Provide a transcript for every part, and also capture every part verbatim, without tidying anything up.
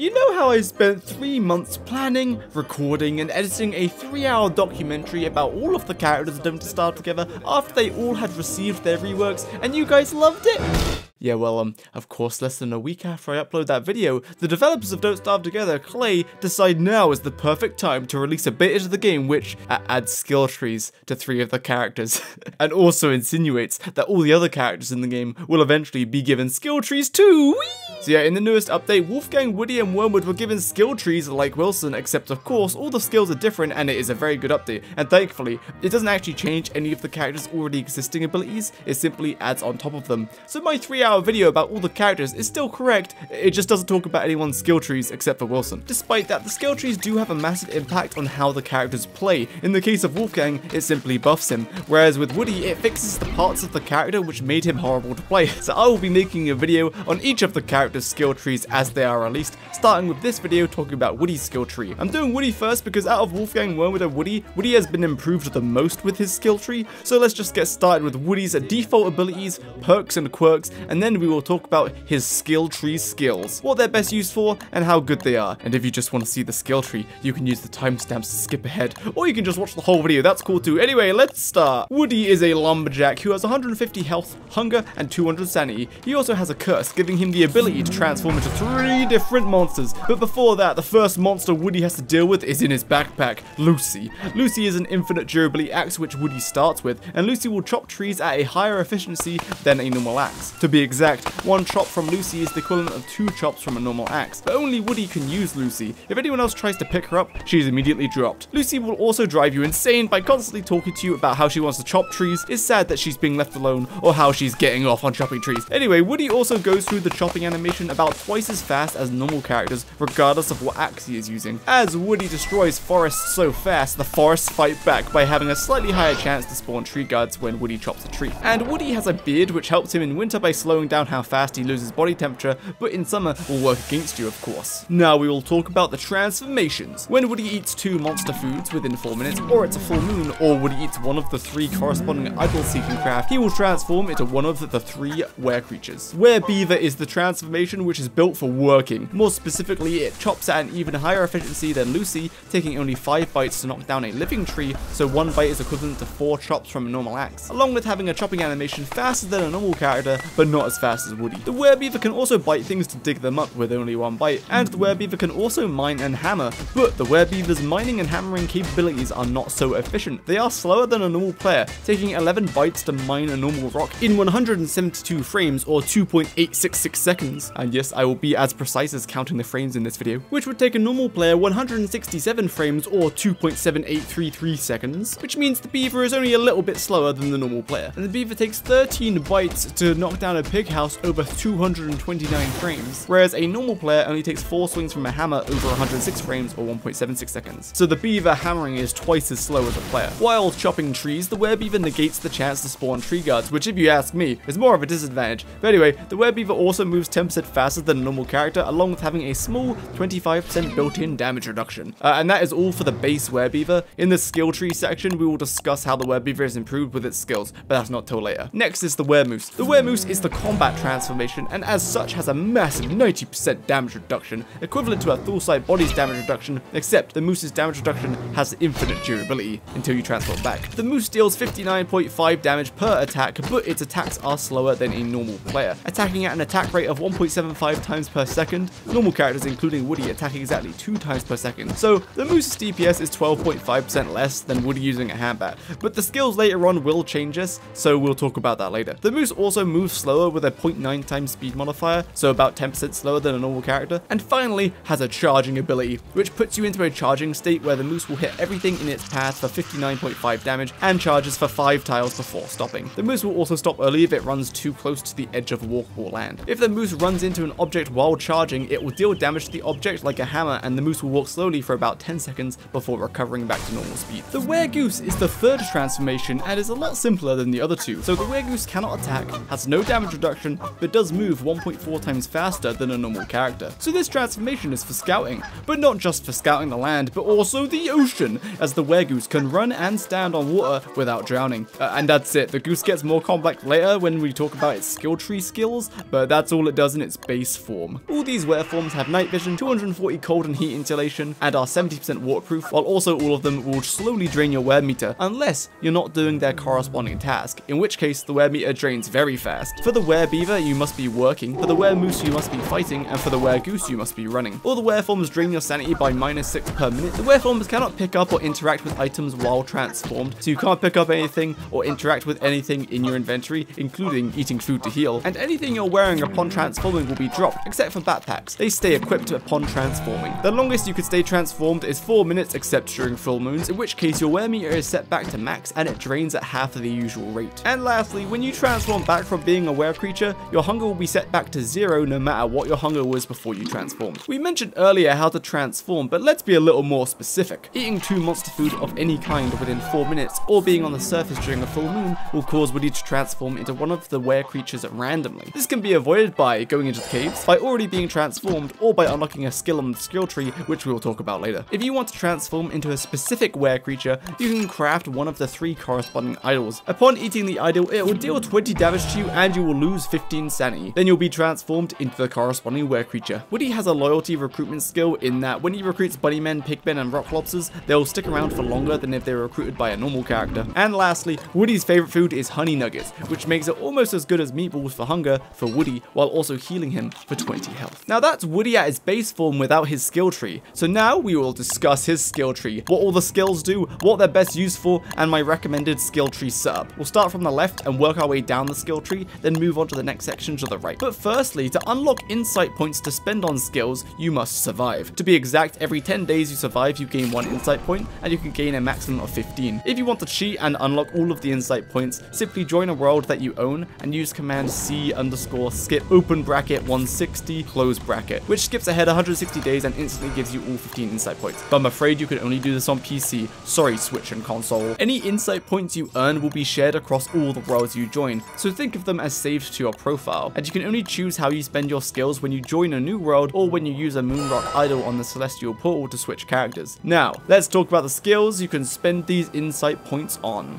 You know how I spent three months planning, recording, and editing a three-hour documentary about all of the characters of Don't Starve Together after they all had received their reworks, and you guys loved it? Yeah, well, um, of course, less than a week after I upload that video, the developers of Don't Starve Together, Clay, decide now is the perfect time to release a bit into the game which uh, adds skill trees to three of the characters, and also insinuates that all the other characters in the game will eventually be given skill trees too! Whee! So yeah, in the newest update, Wolfgang, Woody, and Wormwood were given skill trees like Wilson, except of course, all the skills are different and it is a very good update, and thankfully, it doesn't actually change any of the characters' already existing abilities, it simply adds on top of them. So my three hour Our video about all the characters is still correct, it just doesn't talk about anyone's skill trees except for Wilson. Despite that, the skill trees do have a massive impact on how the characters play. In the case of Wolfgang, it simply buffs him, whereas with Woody, it fixes the parts of the character which made him horrible to play. So I will be making a video on each of the characters' skill trees as they are released, starting with this video talking about Woody's skill tree. I'm doing Woody first because out of Wolfgang, Wormwood, and Woody, Woody has been improved the most with his skill tree, so let's just get started with Woody's default abilities, perks and quirks, and And then we will talk about his skill tree skills, what they're best used for, and how good they are. And if you just want to see the skill tree, you can use the timestamps to skip ahead, or you can just watch the whole video, that's cool too. Anyway, let's start. Woody is a lumberjack who has one hundred fifty health, hunger, and two hundred sanity. He also has a curse, giving him the ability to transform into three different monsters. But before that, the first monster Woody has to deal with is in his backpack, Lucy. Lucy is an infinite durability axe which Woody starts with, and Lucy will chop trees at a higher efficiency than a normal axe. To be exact, one chop from Lucy is the equivalent of two chops from a normal axe, but only Woody can use Lucy. If anyone else tries to pick her up, she is immediately dropped. Lucy will also drive you insane by constantly talking to you about how she wants to chop trees, it's sad that she's being left alone, or how she's getting off on chopping trees. Anyway, Woody also goes through the chopping animation about twice as fast as normal characters, regardless of what axe he is using. As Woody destroys forests so fast, the forests fight back by having a slightly higher chance to spawn tree guards when Woody chops a tree. And Woody has a beard which helps him in winter by slowing down how fast he loses body temperature, but in summer will work against you, of course. Now we will talk about the transformations. When Woody eats two monster foods within four minutes, or it's a full moon, or Woody eats one of the three corresponding idols he can craft, he will transform into one of the three were creatures. Werebeaver is the transformation which is built for working. More specifically, it chops at an even higher efficiency than Lucy, taking only five bites to knock down a living tree, so one bite is equivalent to four chops from a normal axe, along with having a chopping animation faster than a normal character, but not as fast as Woody. The Werebeaver can also bite things to dig them up with only one bite, and the Werebeaver can also mine and hammer, but the Werebeaver's mining and hammering capabilities are not so efficient. They are slower than a normal player, taking eleven bites to mine a normal rock in one hundred seventy-two frames or two point eight six six seconds. And yes, I will be as precise as counting the frames in this video, which would take a normal player one hundred sixty-seven frames or two point seven eight three three seconds, which means the beaver is only a little bit slower than the normal player. And the beaver takes thirteen bites to knock down a pig house over two hundred twenty-nine frames, whereas a normal player only takes four swings from a hammer over one hundred six frames or one point seven six seconds. So the beaver hammering is twice as slow as the player. While chopping trees, the Werebeaver negates the chance to spawn tree guards, which if you ask me, is more of a disadvantage. But anyway, the Werebeaver also moves ten percent faster than a normal character, along with having a small twenty-five percent built-in damage reduction. Uh, and that is all for the base Werebeaver. In the skill tree section, we will discuss how the Werebeaver is improved with its skills, but that's not till later. Next is the Weremoose. The Weremoose is the combat transformation, and as such has a massive ninety percent damage reduction, equivalent to a Thulecite body's damage reduction, except the moose's damage reduction has infinite durability until you transform back. The moose deals fifty-nine point five damage per attack, but its attacks are slower than a normal player, attacking at an attack rate of one point seven five times per second. Normal characters, including Woody, attacking exactly two times per second. So the moose's D P S is twelve point five percent less than Woody using a handbat, but the skills later on will change this, so we'll talk about that later. The moose also moves slower with a zero point nine times speed modifier, so about ten percent slower than a normal character, and finally has a charging ability, which puts you into a charging state where the moose will hit everything in its path for fifty-nine point five damage and charges for five tiles before stopping. The moose will also stop early if it runs too close to the edge of walkable land. If the moose runs into an object while charging, it will deal damage to the object like a hammer, and the moose will walk slowly for about ten seconds before recovering back to normal speed. The Weregoose is the third transformation and is a lot simpler than the other two, so the Weregoose cannot attack, has no damage introduction, but does move one point four times faster than a normal character. So this transformation is for scouting, but not just for scouting the land, but also the ocean, as the Weregoose can run and stand on water without drowning. Uh, and that's it. The goose gets more complex later when we talk about its skill tree skills, but that's all it does in its base form. All these Wereforms have night vision, two hundred forty cold and heat insulation, and are seventy percent waterproof, while also all of them will slowly drain your wear meter, unless you're not doing their corresponding task, in which case the wear meter drains very fast. For the Werebeaver, you must be working, for the Weremoose, you must be fighting, and for the Weregoose, you must be running. All the Wereforms drain your sanity by minus six per minute. The Wereforms cannot pick up or interact with items while transformed, so you can't pick up anything or interact with anything in your inventory, including eating food to heal, and anything you're wearing upon transforming will be dropped, except for backpacks. They stay equipped upon transforming. The longest you could stay transformed is four minutes, except during full moons, in which case your wear meter is set back to max and it drains at half of the usual rate. And lastly, when you transform back from being a were creature, your hunger will be set back to zero no matter what your hunger was before you transformed. We mentioned earlier how to transform, but let's be a little more specific. Eating two monster food of any kind within four minutes or being on the surface during a full moon will cause Woody to transform into one of the were creatures randomly. This can be avoided by going into the caves, by already being transformed, or by unlocking a skill on the skill tree, which we will talk about later. If you want to transform into a specific were creature, you can craft one of the three corresponding idols. Upon eating the idol, it will deal twenty damage to you and you will lose fifteen sanity. Then you'll be transformed into the corresponding were creature. Woody has a loyalty recruitment skill in that when he recruits bunnymen, pigmen, and rocklobsters, they'll stick around for longer than if they were recruited by a normal character. And lastly, Woody's favorite food is honey nuggets, which makes it almost as good as meatballs for hunger for Woody, while also healing him for twenty health. Now that's Woody at his base form without his skill tree. So now we will discuss his skill tree, what all the skills do, what they're best used for, and my recommended skill tree setup. We'll start from the left and work our way down the skill tree, then move on to the next section to the right. But firstly, to unlock insight points to spend on skills, you must survive. To be exact, every ten days you survive, you gain one insight point, and you can gain a maximum of fifteen. If you want to cheat and unlock all of the insight points, simply join a world that you own and use command C underscore skip open bracket one sixty close bracket, which skips ahead one hundred sixty days and instantly gives you all fifteen insight points. But I'm afraid you can only do this on P C. Sorry, Switch and console. Any insight points you earn will be shared across all the worlds you join, so think of them as saved to your profile, and you can only choose how you spend your skills when you join a new world or when you use a Moonrock idol on the Celestial Portal to switch characters. Now, let's talk about the skills you can spend these insight points on.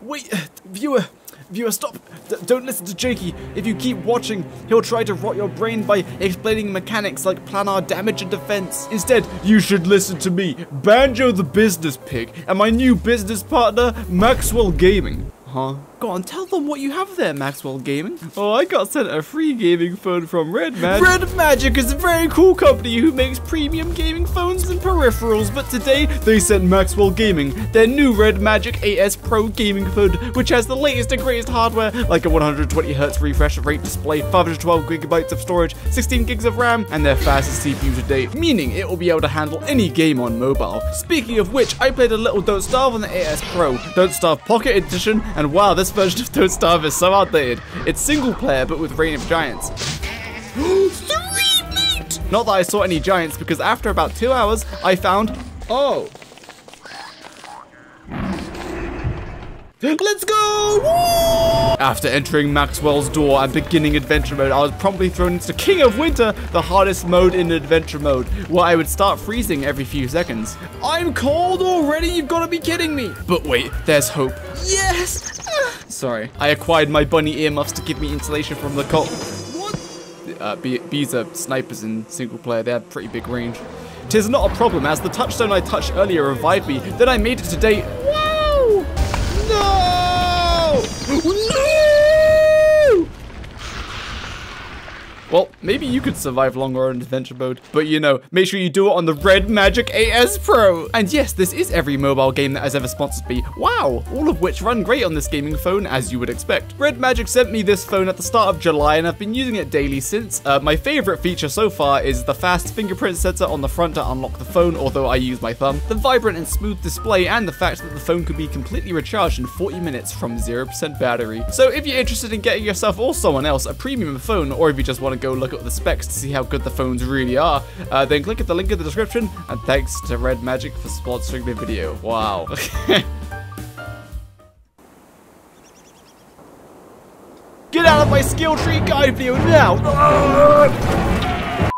Wait, viewer, viewer, stop! D- don't listen to Jakey. If you keep watching, he'll try to rot your brain by explaining mechanics like planar damage and defense. Instead, you should listen to me, Banjo the Business Pig, and my new business partner, Maxwell Gaming. Huh? Go on, tell them what you have there, Maxwell Gaming. Oh, I got sent a free gaming phone from Red Magic. Red Magic is a very cool company who makes premium gaming phones and peripherals, but today they sent Maxwell Gaming their new Red Magic eight S Pro gaming phone, which has the latest and greatest hardware, like a one hundred twenty hertz refresh rate display, five hundred twelve gigabytes of storage, sixteen gigs of RAM, and their fastest C P U to date, meaning it will be able to handle any game on mobile. Speaking of which, I played a little Don't Starve on the eight S Pro, Don't Starve Pocket Edition, and wow, this version of Don't Starve is so outdated. It's single player, but with Reign of Giants. Not that I saw any giants, because after about two hours, I found, oh. Let's go! Woo! After entering Maxwell's door and beginning Adventure Mode, I was promptly thrown into King of Winter, the hardest mode in Adventure Mode, where I would start freezing every few seconds. I'm cold already, you've got to be kidding me! But wait, there's hope. Yes! Sorry, I acquired my bunny earmuffs to give me insulation from the cold. What? Uh, bees are snipers in single player, they have pretty big range. Tis not a problem, as the touchstone I touched earlier revived me, then I made it to day. No! No! Well, maybe you could survive longer on Adventure Mode, but you know, make sure you do it on the Red Magic eight S Pro! And yes, this is every mobile game that has ever sponsored me. Wow! All of which run great on this gaming phone, as you would expect. Red Magic sent me this phone at the start of July, and I've been using it daily since. Uh, my favorite feature so far is the fast fingerprint sensor on the front to unlock the phone, although I use my thumb, the vibrant and smooth display, and the fact that the phone could be completely recharged in forty minutes from zero percent battery. So if you're interested in getting yourself or someone else a premium phone, or if you just want to go look up the specs to see how good the phones really are, uh, then click at the link in the description, and thanks to Red Magic for sponsoring the video. Wow. Get have my skill tree guide for you now!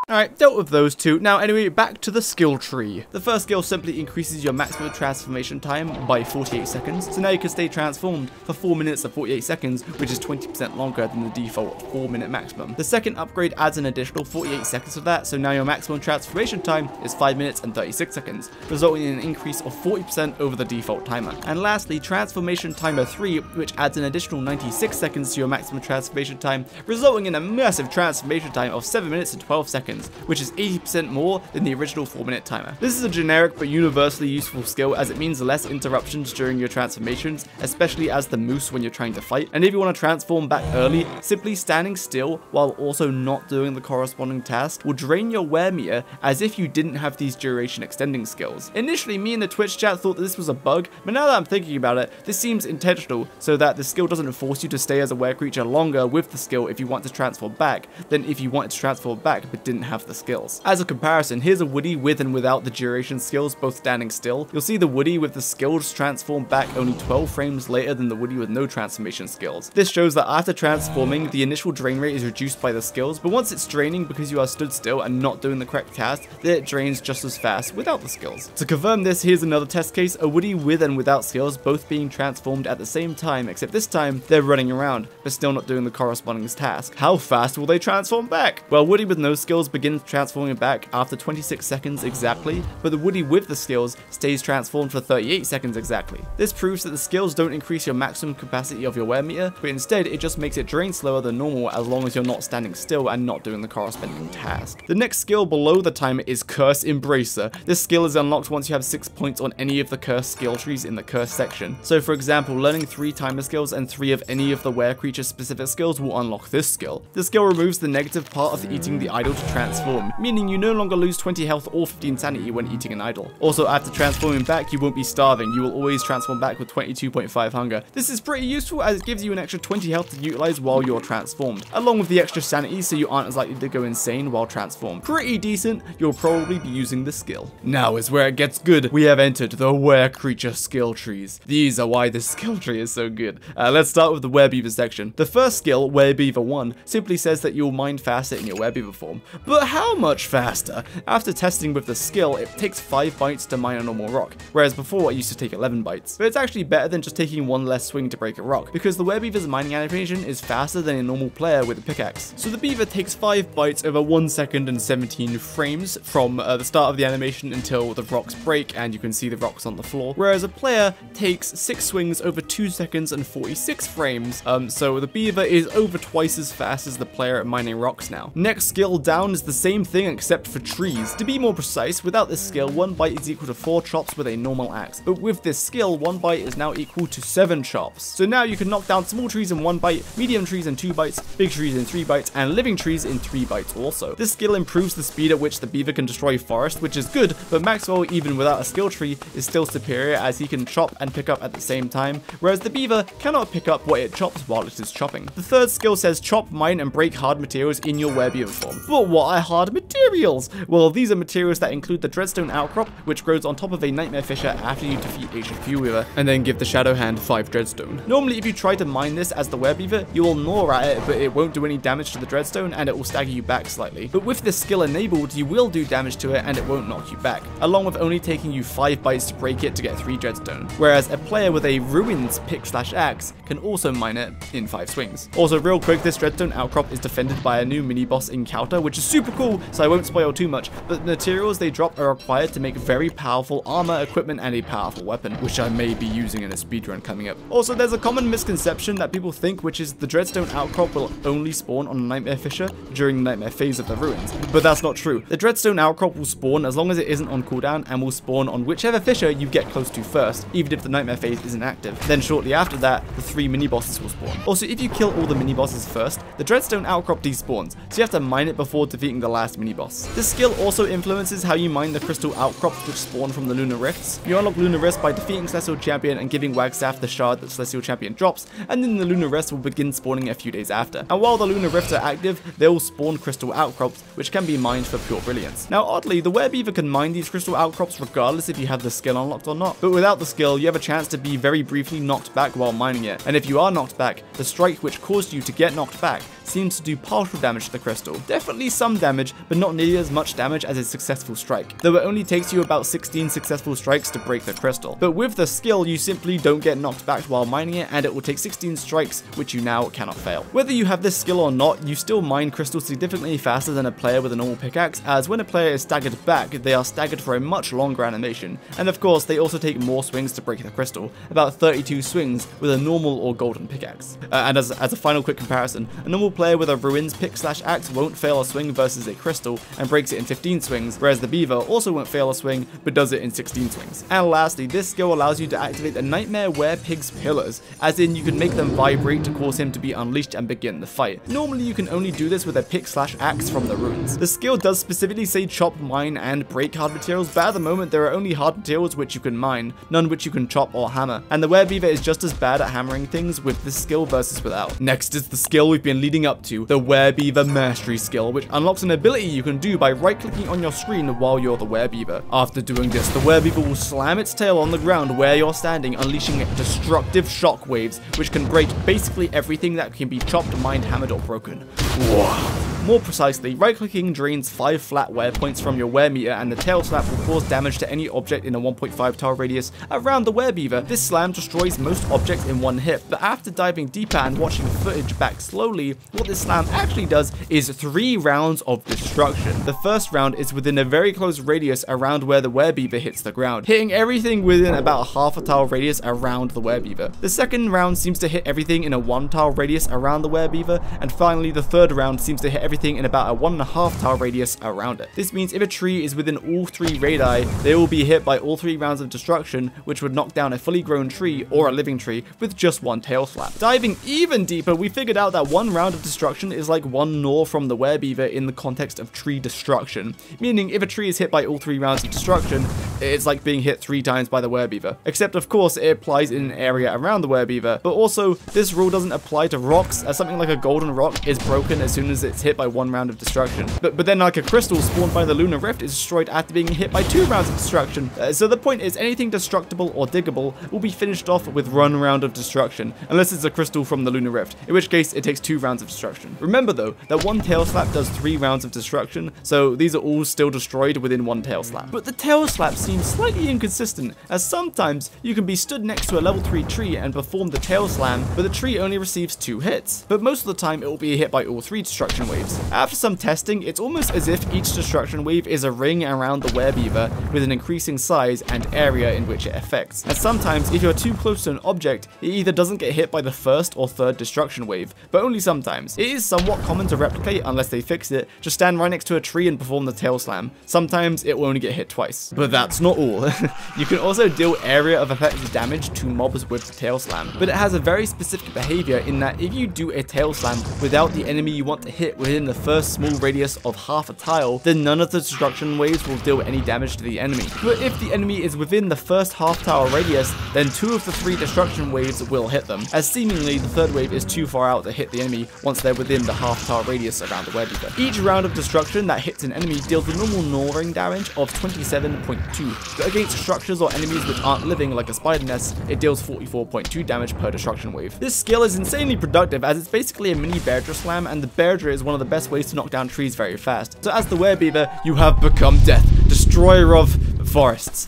Alright, dealt with those two. Now, anyway, back to the skill tree. The first skill simply increases your maximum transformation time by forty-eight seconds. So now you can stay transformed for four minutes and forty-eight seconds, which is twenty percent longer than the default four minute maximum. The second upgrade adds an additional forty-eight seconds to that, so now your maximum transformation time is five minutes and thirty-six seconds, resulting in an increase of forty percent over the default timer. And lastly, transformation timer three, which adds an additional ninety-six seconds to your maximum transformation time, resulting in a massive transformation time of seven minutes and twelve seconds. Which is eighty percent more than the original four minute timer. This is a generic but universally useful skill as it means less interruptions during your transformations, especially as the moose when you're trying to fight. And if you want to transform back early, simply standing still while also not doing the corresponding task will drain your wear meter as if you didn't have these duration extending skills. Initially, me and the Twitch chat thought that this was a bug, but now that I'm thinking about it, this seems intentional so that the skill doesn't force you to stay as a wear creature longer with the skill if you want to transform back than if you wanted to transform back but didn't have the skills. As a comparison, here's a Woody with and without the duration skills, both standing still. You'll see the Woody with the skills transform back only twelve frames later than the Woody with no transformation skills. This shows that after transforming, the initial drain rate is reduced by the skills, but once it's draining because you are stood still and not doing the correct task, then it drains just as fast without the skills. To confirm this, here's another test case, a Woody with and without skills both being transformed at the same time, except this time they're running around, but still not doing the corresponding task. How fast will they transform back? Well, Woody with no skills begins transforming back after twenty-six seconds exactly, but the Woody with the skills stays transformed for thirty-eight seconds exactly. This proves that the skills don't increase your maximum capacity of your wear meter, but instead it just makes it drain slower than normal as long as you're not standing still and not doing the corresponding task. The next skill below the timer is Curse Embracer. This skill is unlocked once you have six points on any of the curse skill trees in the curse section. So for example, learning three timer skills and three of any of the wear creature specific skills will unlock this skill. This skill removes the negative part of eating the idol to transform, meaning you no longer lose twenty health or fifteen sanity when eating an idol. Also, after transforming back, you won't be starving. You will always transform back with twenty-two point five hunger. This is pretty useful as it gives you an extra twenty health to utilize while you're transformed, along with the extra sanity so you aren't as likely to go insane while transformed. Pretty decent. You'll probably be using the skill. Now is where it gets good. We have entered the were creature skill trees. These are why this skill tree is so good. Uh, let's start with the Werebeaver section. The first skill, Werebeaver one, simply says that you'll mind faster in your Werebeaver form. But how much faster? After testing with the skill, it takes five bites to mine a normal rock, whereas before it used to take eleven bites. But it's actually better than just taking one less swing to break a rock, because the Werebeaver's mining animation is faster than a normal player with a pickaxe. So the beaver takes five bites over one second and seventeen frames from uh, the start of the animation until the rocks break and you can see the rocks on the floor, whereas a player takes six swings over two seconds and forty-six frames, um, so the beaver is over twice as fast as the player at mining rocks now. Next skill down is the same thing except for trees. To be more precise, without this skill, one bite is equal to four chops with a normal axe, but with this skill, one bite is now equal to seven chops. So now you can knock down small trees in one bite, medium trees in two bites, big trees in three bites, and living trees in three bites also. This skill improves the speed at which the beaver can destroy forest, which is good, but Maxwell, even without a skill tree, is still superior as he can chop and pick up at the same time, whereas the beaver cannot pick up what it chops while it is chopping. The third skill says chop, mine, and break hard materials in your Werebeaver form. But what are hard materials? Well, these are materials that include the Dreadstone outcrop, which grows on top of a Nightmare Fissure after you defeat Ancient Fuelweaver, and then give the Shadow Hand five Dreadstone. Normally, if you try to mine this as the Werebeaver, you will gnaw at it, but it won't do any damage to the Dreadstone, and it will stagger you back slightly. But with this skill enabled, you will do damage to it, and it won't knock you back, along with only taking you five bites to break it to get three Dreadstone, whereas a player with a Ruins pick slash axe can also mine it in five swings. Also, real quick, this Dreadstone outcrop is defended by a new mini-boss encounter, which is super cool, so I won't spoil too much, but the materials they drop are required to make very powerful armor, equipment, and a powerful weapon, which I may be using in a speedrun coming up. Also, there's a common misconception that people think, which is the Dreadstone outcrop will only spawn on Nightmare Fissure during the Nightmare phase of the ruins, but that's not true. The Dreadstone outcrop will spawn as long as it isn't on cooldown and will spawn on whichever fissure you get close to first, even if the Nightmare phase isn't active. Then shortly after that, the three mini-bosses will spawn. Also, if you kill all the mini-bosses first, the Dreadstone outcrop despawns, so you have to mine it before defeating defeating the last mini-boss. This skill also influences how you mine the crystal outcrops which spawn from the Lunar Rifts. You unlock Lunar Rifts by defeating Celestial Champion and giving Wagstaff the shard that Celestial Champion drops, and then the Lunar Rifts will begin spawning a few days after. And while the Lunar Rifts are active, they will spawn crystal outcrops, which can be mined for pure brilliance. Now oddly, the Werebeaver can mine these crystal outcrops regardless if you have the skill unlocked or not, but without the skill, you have a chance to be very briefly knocked back while mining it, and if you are knocked back, the strike which caused you to get knocked back seems to do partial damage to the crystal. Definitely some damage, but not nearly as much damage as a successful strike, though it only takes you about sixteen successful strikes to break the crystal. But with the skill, you simply don't get knocked back while mining it, and it will take sixteen strikes, which you now cannot fail. Whether you have this skill or not, you still mine crystals significantly faster than a player with a normal pickaxe, as when a player is staggered back, they are staggered for a much longer animation, and of course, they also take more swings to break the crystal, about thirty-two swings with a normal or golden pickaxe. Uh, and as, as a final quick comparison, a normal player with a Ruin's pick slash axe won't fail a swing versus a crystal and breaks it in fifteen swings, whereas the Beaver also won't fail a swing but does it in sixteen swings. And lastly, this skill allows you to activate the Nightmare Werepig's pillars, as in you can make them vibrate to cause him to be unleashed and begin the fight. Normally you can only do this with a pick slash axe from the Ruins. The skill does specifically say chop, mine and break hard materials, but at the moment there are only hard materials which you can mine, none which you can chop or hammer, and the Werebeaver is just as bad at hammering things with this skill versus without. Next is the skill we've been leading up to, the Werebeaver Mastery skill, which unlocks an ability you can do by right-clicking on your screen while you're the Werebeaver. After doing this, the Werebeaver will slam its tail on the ground where you're standing, unleashing destructive shockwaves, which can break basically everything that can be chopped, mined, hammered, or broken. Whoa. More precisely, right-clicking drains five flat wear points from your wear meter, and the tail slap will cause damage to any object in a one point five tile radius around the Werebeaver. This slam destroys most objects in one hit, but after diving deeper and watching footage back slowly, what this slam actually does is three rounds of destruction. The first round is within a very close radius around where the Werebeaver hits the ground, hitting everything within about half a tile radius around the Werebeaver. The second round seems to hit everything in a one tile radius around the Werebeaver, and finally the third round seems to hit everything in about a one and a half tile radius around it. This means if a tree is within all three radii, they will be hit by all three rounds of destruction, which would knock down a fully grown tree or a living tree with just one tail slap. Diving even deeper, we figured out that one round of destruction is like one gnaw from the Werebeaver in the context of tree destruction, meaning if a tree is hit by all three rounds of destruction, it's like being hit three times by the Werebeaver. Except of course it applies in an area around the Werebeaver, but also this rule doesn't apply to rocks, as something like a golden rock is broken as soon as it's hit by one round of destruction. But, but then like a crystal spawned by the Lunar Rift is destroyed after being hit by two rounds of destruction. Uh, so the point is anything destructible or diggable will be finished off with one round of destruction, unless it's a crystal from the Lunar Rift, in which case it takes two rounds of destruction. Remember though, that one tail slap does three rounds of destruction, so these are all still destroyed within one tail slap. But the tail slap seems slightly inconsistent, as sometimes you can be stood next to a level three tree and perform the tail slam, but the tree only receives two hits. But most of the time it will be hit by all three destruction waves. After some testing, it's almost as if each destruction wave is a ring around the Werebeaver with an increasing size and area in which it affects. And sometimes, if you're too close to an object, it either doesn't get hit by the first or third destruction wave, but only sometimes. It is somewhat common to replicate, unless they fix it, just stand right next to a tree and perform the tail slam. Sometimes it will only get hit twice. But that's not all. You can also deal area of effective damage to mobs with the tail slam, but it has a very specific behavior in that if you do a tail slam without the enemy you want to hit within the first small radius of half a tile, then none of the destruction waves will deal any damage to the enemy. But if the enemy is within the first half tile radius, then two of the three destruction waves will hit them, as seemingly the third wave is too far out to hit the enemy once they're within the half tile radius around the Werebeaver. Each round of destruction that hits an enemy deals the normal gnawing damage of twenty-seven point two, but against structures or enemies which aren't living, like a spider nest, it deals forty-four point two damage per destruction wave. This skill is insanely productive, as it's basically a mini Beardra slam, and the Beardra is one of the best ways to knock down trees very fast. So as the Werebeaver, you have become death, destroyer of forests.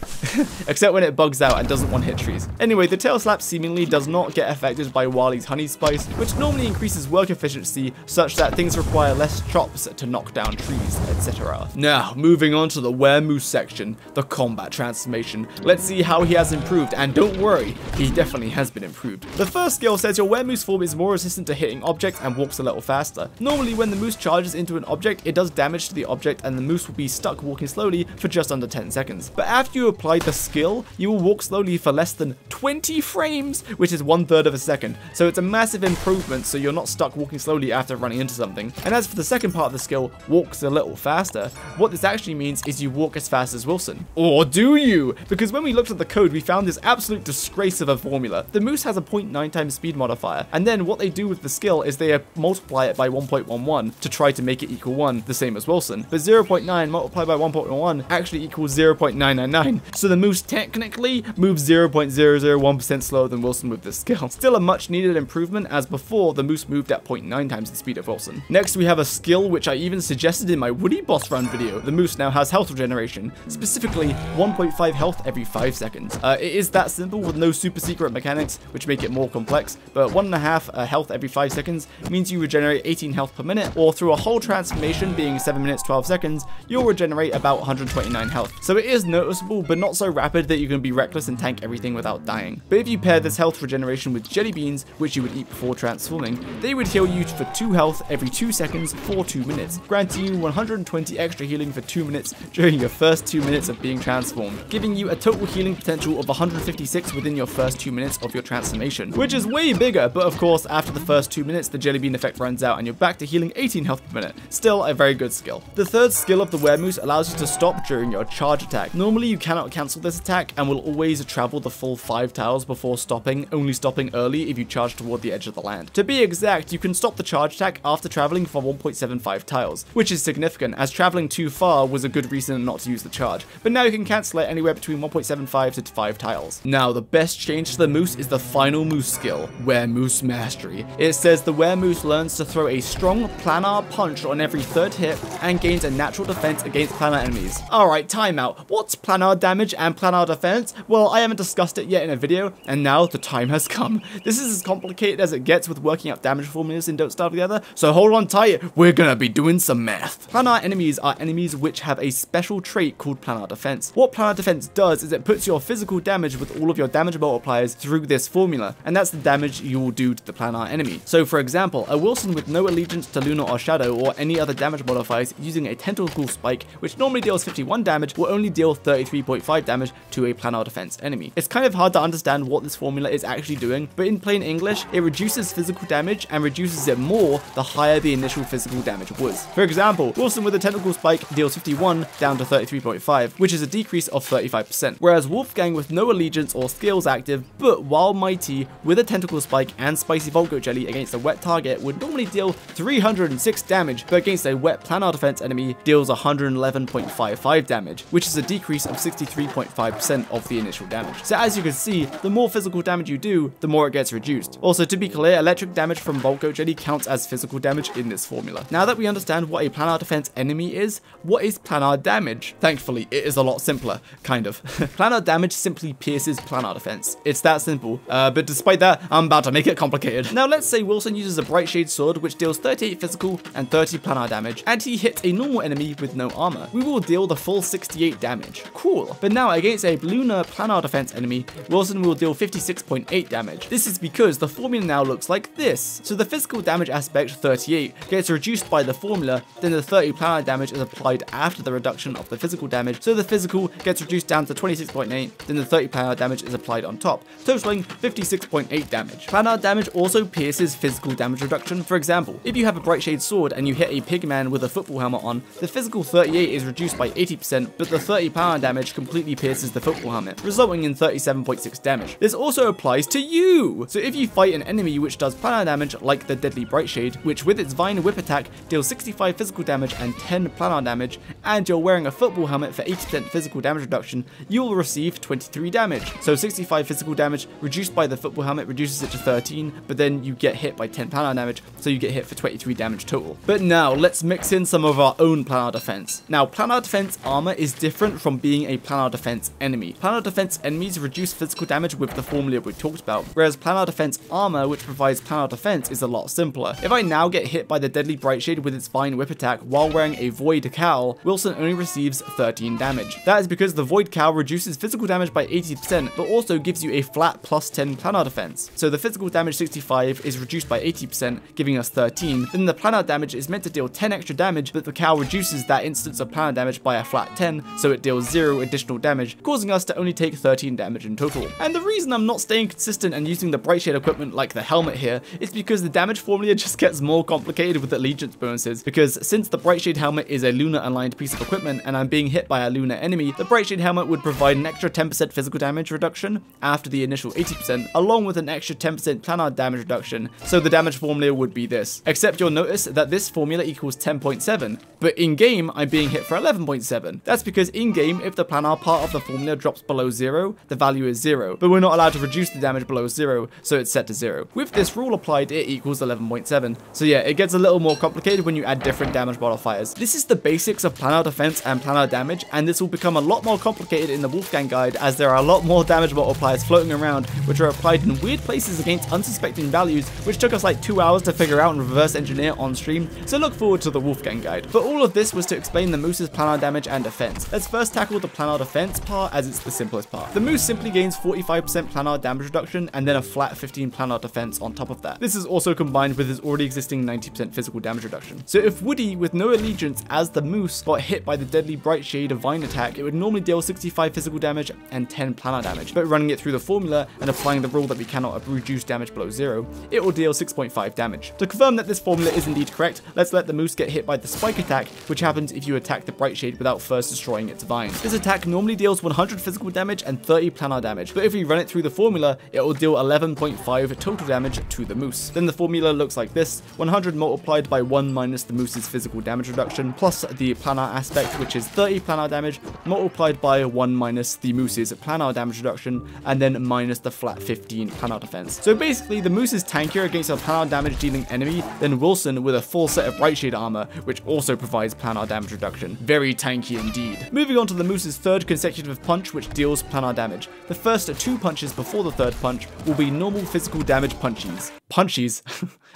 Except when it bugs out and doesn't want to hit trees. Anyway, the tail slap seemingly does not get affected by Wily's honey spice, which normally increases work efficiency such that things require less chops to knock down trees, et cetera. Now, moving on to the Weremoose section, the combat transformation. Let's see how he has improved, and don't worry, he definitely has been improved. The first skill says your Weremoose form is more resistant to hitting objects and walks a little faster. Normally, when the moose charges into an object, it does damage to the object and the moose will be stuck walking slowly for just under ten seconds. but after you apply the skill, you will walk slowly for less than twenty frames, which is one third of a second. So it's a massive improvement, so you're not stuck walking slowly after running into something. And as for the second part of the skill, walks a little faster, what this actually means is you walk as fast as Wilson. Or do you? Because when we looked at the code, we found this absolute disgrace of a formula. The moose has a zero point nine times speed modifier, and then what they do with the skill is they multiply it by one point one one to try to make it equal one, the same as Wilson. But zero point nine multiplied by one point one one actually equals zero point nine nine nine. So the moose technically moves zero point zero zero one percent slower than Wilson with this skill. Still a much needed improvement, as before the moose moved at zero point nine times the speed of Wilson. Next we have a skill which I even suggested in my Woody boss run video. The moose now has health regeneration, specifically one point five health every five seconds. Uh, it is that simple with no super secret mechanics which make it more complex, but one and a half uh, health every five seconds means you regenerate eighteen health per minute, or through a whole transformation being seven minutes twelve seconds, you'll regenerate about one hundred twenty-nine health. So it is noticeable, but not so rapid that you can be reckless and tank everything without dying. But if you pair this health regeneration with jelly beans, which you would eat before transforming, they would heal you for two health every two seconds for two minutes, granting you one hundred twenty extra healing for two minutes during your first two minutes of being transformed, giving you a total healing potential of one hundred fifty-six within your first two minutes of your transformation, which is way bigger, but of course after the first two minutes the jelly bean effect runs out and you're back to healing eighteen health per minute. Still a very good skill. The third skill of the Weremoose allows you to stop during your charge attack. Normally you cannot cancel this attack and will always travel the full five tiles before stopping, only stopping early if you charge toward the edge of the land. To be exact, you can stop the charge attack after traveling for one point seven five tiles, which is significant as traveling too far was a good reason not to use the charge, but now you can cancel it anywhere between one point seven five to five tiles. Now the best change to the moose is the final moose skill, Weremoose Mastery. It says the Weremoose learns to throw a strong planar punch on every third hit and gains a natural defense against planar enemies. Alright, timeout. What's planar damage and planar defense? Well, I haven't discussed it yet in a video, and now the time has come. This is as complicated as it gets with working out damage formulas in Don't Starve Together, so hold on tight, we're gonna be doing some math. Planar enemies are enemies which have a special trait called planar defense. What planar defense does is it puts your physical damage with all of your damage multipliers through this formula, and that's the damage you will do to the planar enemy. So for example, a Wilson with no allegiance to Lunar or Shadow or any other damage modifiers using a Tentacle Spike, which normally deals fifty-one damage, will only deal thirty-three point five damage to a planar defense enemy. It's kind of hard to understand what this formula is actually doing, but in plain English, it reduces physical damage and reduces it more the higher the initial physical damage was. For example, Wilson with a Tentacle Spike deals fifty-one down to thirty-three point five, which is a decrease of thirty-five percent, whereas Wolfgang with no allegiance or skills active, but while mighty, with a Tentacle Spike and Spicy Volgo Jelly against a wet target would normally deal three hundred six damage, but against a wet planar defense enemy deals one hundred eleven point five five damage, which is a decrease of sixty-three point five percent of the initial damage. So as you can see, the more physical damage you do, the more it gets reduced. Also, to be clear, electric damage from Volgo Jelly counts as physical damage in this formula. Now that we understand what a planar defense enemy is, what is planar damage? Thankfully, it is a lot simpler, kind of. Planar damage simply pierces planar defense. It's that simple, uh, but despite that, I'm about to make it complicated. Now let's say Wilson uses a Bright Shade Sword, which deals thirty-eight physical and thirty planar damage, and he hits a normal enemy with no armor. We will deal the full sixty-eight damage. Cool. But now against a lunar planar defense enemy, Wilson will deal fifty-six point eight damage. This is because the formula now looks like this. So the physical damage aspect, thirty-eight, gets reduced by the formula, then the thirty planar damage is applied after the reduction of the physical damage, so the physical gets reduced down to twenty-six point eight, then the thirty planar damage is applied on top, totaling fifty-six point eight damage. Planar damage also pierces physical damage reduction. For example, if you have a Bright Shade Sword and you hit a pigman with a football helmet on, the physical thirty-eight is reduced by eighty percent, but the thirty planar damage completely pierces the football helmet, resulting in thirty-seven point six damage. This also applies to you! So if you fight an enemy which does planar damage, like the Deadly Bright Shade, which with its Vine Whip attack deals sixty-five physical damage and ten planar damage, and you're wearing a football helmet for eighty percent physical damage reduction, you will receive twenty-three damage. So sixty-five physical damage reduced by the football helmet reduces it to thirteen, but then you get hit by ten planar damage, so you get hit for twenty-three damage total. But now let's mix in some of our own planar defense. Now planar defense armor is different from being a planar defense enemy. Planar defense enemies reduce physical damage with the formula we talked about, whereas planar defense armor, which provides planar defense, is a lot simpler. If I now get hit by the Deadly Bright Shade with its Vine Whip attack while wearing a Void Cowl, Wilson only receives thirteen damage. That is because the Void Cowl reduces physical damage by eighty percent, but also gives you a flat plus ten planar defense. So the physical damage sixty-five is reduced by eighty percent, giving us thirteen, then the planar damage is meant to deal ten extra damage, but the cowl reduces that instance of planar damage by a flat ten, so it deals deals zero additional damage, causing us to only take thirteen damage in total. And the reason I'm not staying consistent and using the Bright Shade equipment like the helmet here is because the damage formula just gets more complicated with allegiance bonuses, because since the Bright Shade helmet is a lunar aligned piece of equipment and I'm being hit by a lunar enemy, the Bright Shade helmet would provide an extra ten percent physical damage reduction after the initial eighty percent, along with an extra ten percent planar damage reduction, so the damage formula would be this. Except you'll notice that this formula equals ten point seven, but in game I'm being hit for eleven point seven. That's because in game, if the planar part of the formula drops below zero, the value is zero, but we're not allowed to reduce the damage below zero, so it's set to zero. With this rule applied, it equals eleven point seven. So yeah, it gets a little more complicated when you add different damage modifiers. This is the basics of planar defense and planar damage, and this will become a lot more complicated in the Wolfgang guide, as there are a lot more damage multipliers floating around, which are applied in weird places against unsuspecting values, which took us like two hours to figure out and reverse engineer on stream, so look forward to the Wolfgang guide. But all of this was to explain the moose's planar damage and defense. Let's first tackle the planar defense part, as it's the simplest part. The moose simply gains forty-five percent planar damage reduction and then a flat fifteen planar defense on top of that. This is also combined with his already existing ninety percent physical damage reduction. So if Woody, with no allegiance as the moose, got hit by the deadly Bright Shade Divine attack, it would normally deal sixty-five physical damage and ten planar damage, but running it through the formula and applying the rule that we cannot reduce damage below zero, it will deal six point five damage. To confirm that this formula is indeed correct, let's let the moose get hit by the spike attack, which happens if you attack the Bright Shade without first destroying its vines. This attack normally deals one hundred physical damage and thirty planar damage, but if we run it through the formula, it will deal eleven point five total damage to the moose. Then the formula looks like this: one hundred multiplied by one minus the moose's physical damage reduction, plus the planar aspect, which is thirty planar damage, multiplied by one minus the moose's planar damage reduction, and then minus the flat fifteen planar defense. So basically, the moose is tankier against a planar damage dealing enemy than Wilson with a full set of Bright Shade armor, which also provides planar damage reduction. Very tanky indeed. Moving on to the moose's third consecutive punch, which deals planar damage. The first two punches before the third punch will be normal physical damage punchies. Punchies?